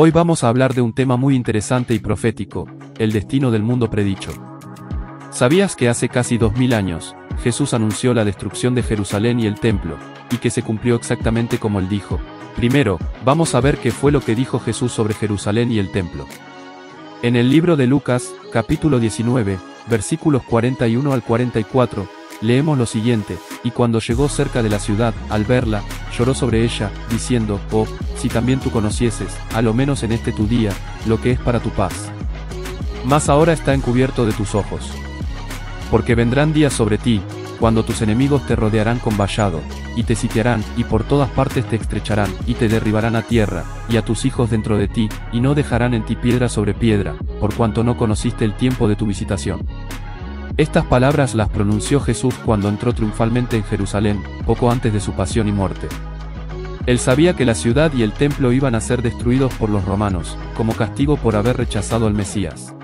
Hoy vamos a hablar de un tema muy interesante y profético, el destino del mundo predicho. ¿Sabías que hace casi 2000 años, Jesús anunció la destrucción de Jerusalén y el templo, y que se cumplió exactamente como él dijo? Primero, vamos a ver qué fue lo que dijo Jesús sobre Jerusalén y el templo. En el libro de Lucas, capítulo 19, versículos 41 al 44, leemos lo siguiente: y cuando llegó cerca de la ciudad, al verla, lloró sobre ella, diciendo: oh, si también tú conocieses, a lo menos en este tu día, lo que es para tu paz. Mas ahora está encubierto de tus ojos. Porque vendrán días sobre ti, cuando tus enemigos te rodearán con vallado, y te sitiarán, y por todas partes te estrecharán, y te derribarán a tierra, y a tus hijos dentro de ti, y no dejarán en ti piedra sobre piedra, por cuanto no conociste el tiempo de tu visitación. Estas palabras las pronunció Jesús cuando entró triunfalmente en Jerusalén, poco antes de su pasión y muerte. Él sabía que la ciudad y el templo iban a ser destruidos por los romanos, como castigo por haber rechazado al Mesías.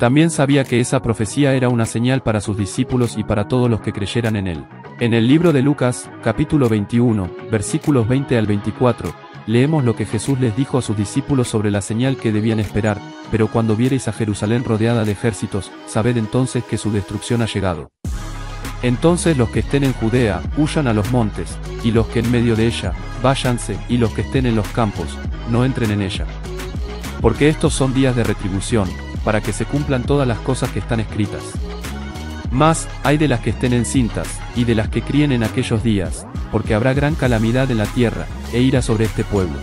También sabía que esa profecía era una señal para sus discípulos y para todos los que creyeran en él. En el libro de Lucas, capítulo 21, versículos 20 al 24, leemos lo que Jesús les dijo a sus discípulos sobre la señal que debían esperar: pero cuando viereis a Jerusalén rodeada de ejércitos, sabed entonces que su destrucción ha llegado. Entonces los que estén en Judea, huyan a los montes, y los que en medio de ella, váyanse, y los que estén en los campos, no entren en ella. Porque estos son días de retribución, para que se cumplan todas las cosas que están escritas. Mas, hay de las que estén encintas, y de las que críen en aquellos días, porque habrá gran calamidad en la tierra, e ira sobre este pueblo.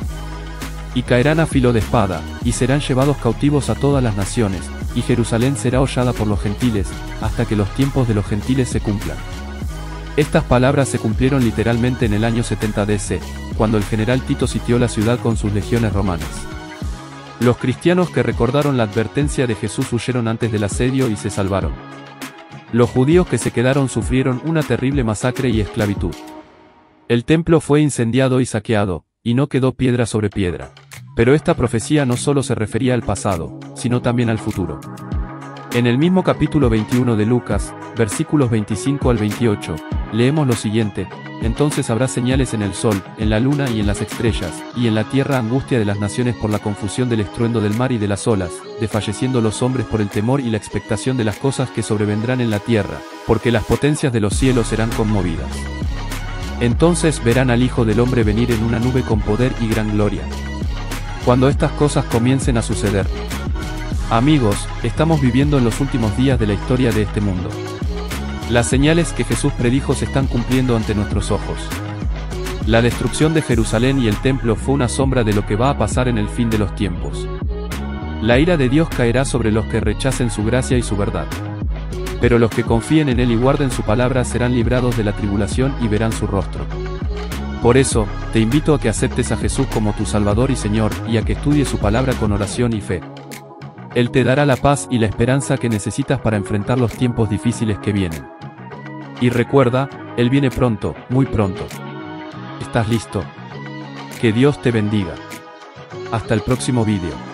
Y caerán a filo de espada, y serán llevados cautivos a todas las naciones, y Jerusalén será hollada por los gentiles, hasta que los tiempos de los gentiles se cumplan. Estas palabras se cumplieron literalmente en el año 70 DC, cuando el general Tito sitió la ciudad con sus legiones romanas. Los cristianos que recordaron la advertencia de Jesús huyeron antes del asedio y se salvaron. Los judíos que se quedaron sufrieron una terrible masacre y esclavitud. El templo fue incendiado y saqueado, y no quedó piedra sobre piedra. Pero esta profecía no solo se refería al pasado, sino también al futuro. En el mismo capítulo 21 de Lucas, versículos 25 al 28, leemos lo siguiente: entonces habrá señales en el sol, en la luna y en las estrellas, y en la tierra angustia de las naciones por la confusión del estruendo del mar y de las olas, desfalleciendo los hombres por el temor y la expectación de las cosas que sobrevendrán en la tierra, porque las potencias de los cielos serán conmovidas. Entonces verán al Hijo del Hombre venir en una nube con poder y gran gloria. Cuando estas cosas comiencen a suceder. Amigos, estamos viviendo en los últimos días de la historia de este mundo. Las señales que Jesús predijo se están cumpliendo ante nuestros ojos. La destrucción de Jerusalén y el templo fue una sombra de lo que va a pasar en el fin de los tiempos. La ira de Dios caerá sobre los que rechacen su gracia y su verdad. Pero los que confíen en Él y guarden su palabra serán librados de la tribulación y verán su rostro. Por eso, te invito a que aceptes a Jesús como tu Salvador y Señor, y a que estudies su palabra con oración y fe. Él te dará la paz y la esperanza que necesitas para enfrentar los tiempos difíciles que vienen. Y recuerda, Él viene pronto, muy pronto. ¿Estás listo? Que Dios te bendiga. Hasta el próximo vídeo.